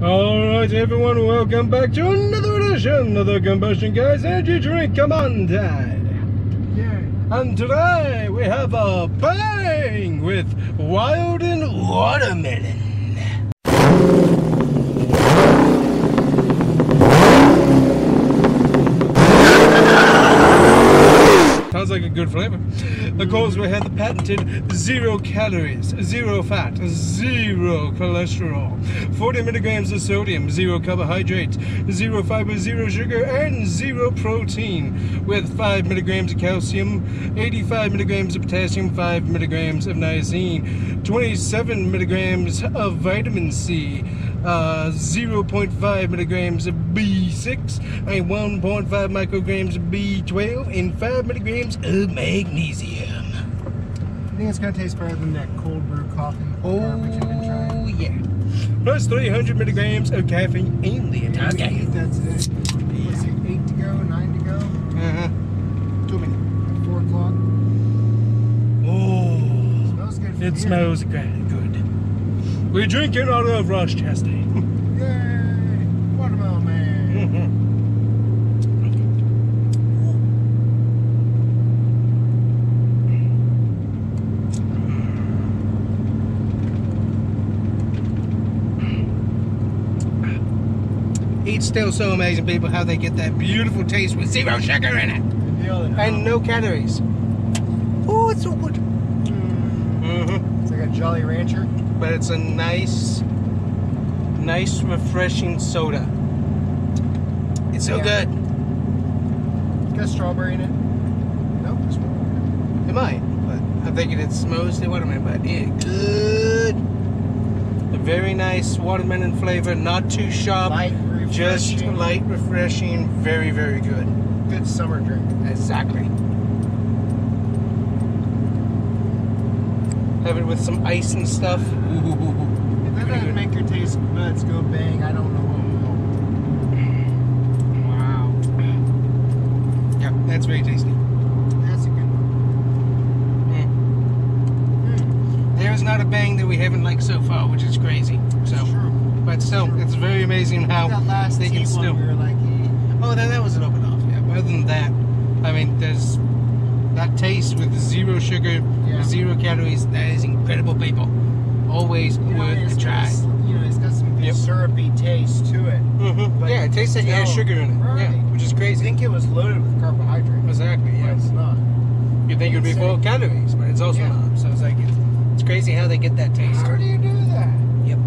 Alright everyone, welcome back to another edition of the Combustion Guys Energy Drink Command Tide. Yeah. And today we have a bang with Wild and Watermelon. Sounds like a good flavor. Of course, we have the patented 0 calories, 0 fat, 0 cholesterol, 40 milligrams of sodium, 0 carbohydrate, 0 fiber, 0 sugar, and 0 protein, with 5 milligrams of calcium, 85 milligrams of potassium, 5 milligrams of niacin, 27 milligrams of vitamin C, 0.5 milligrams of B6, and 1.5 micrograms of B12, and 5 milligrams of magnesium. I think it's going to taste better than that cold brew coffee. Oh, you've been trying. Yeah. Plus 300 milligrams of caffeine in the entire game. Yeah, that's it. What's it, 8 to go, 9 to go? Uh-huh. 2 minutes. 4 o'clock. Oh. It smells good. It smells great. Good. We're drinking out of Rochester. It's still so amazing, people, how they get that beautiful taste with 0 sugar in it and no calories. Oh, it's so good. Mm-hmm. It's like a Jolly Rancher, but it's a nice, refreshing soda. It's so good. It's got strawberry in it. Nope, it's watermelon. It might, but I'm thinking it's mostly watermelon. But yeah, good. A very nice watermelon flavor, not too sharp. Light. Just light, refreshing, very, very good. Good summer drink. Exactly. Have it with some ice and stuff. Ooh, if that doesn't make your taste buds go bang, I don't know what will. Wow. Yeah, that's very tasty. That's a good one. Mm. Mm. There is not a bang that we haven't liked so far, which is crazy. So. True. But still, it's very amazing how they can still. We were like, oh, that was an open off. Yeah. But other than that, I mean, there's that taste with 0 sugar, 0 calories. That is incredible, people. Always worth a try. It's got some good syrupy taste to it. Mm-hmm. Yeah, it tastes like it has sugar in it. Right. Yeah, which is crazy. I think it was loaded with carbohydrates. Exactly. Yeah, but it's not. You think it would be full of calories, but it's also not. So it's like it's crazy how they get that taste. How do you do that? Yep.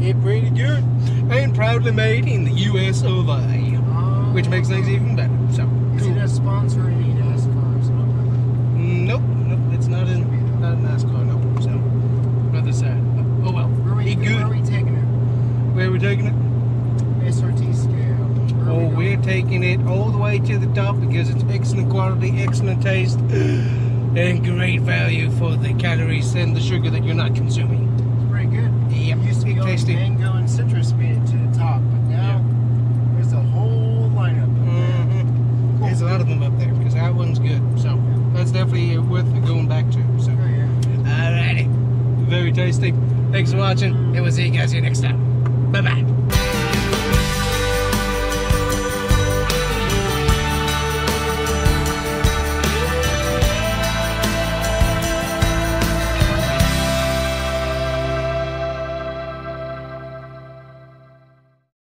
Yeah, pretty good, and proudly made in the U.S. of A, which makes things even better. So, is it a sponsor in NASCAR or something? Nope, it's not not in NASCAR. Nope. So, other side. Oh well. Where are we taking it? Where are we taking it? SRT scale. Oh, we're taking it all the way to the top because it's excellent quality, excellent taste, and great value for the calories and the sugar that you're not consuming. Tasty. Mango and citrus made it to the top, but now there's a whole lineup up there. Cool. There's a lot of them up there because that one's good. So that's definitely worth going back to. So alrighty, very tasty. Thanks for watching, and we'll see you guys here next time. Bye bye.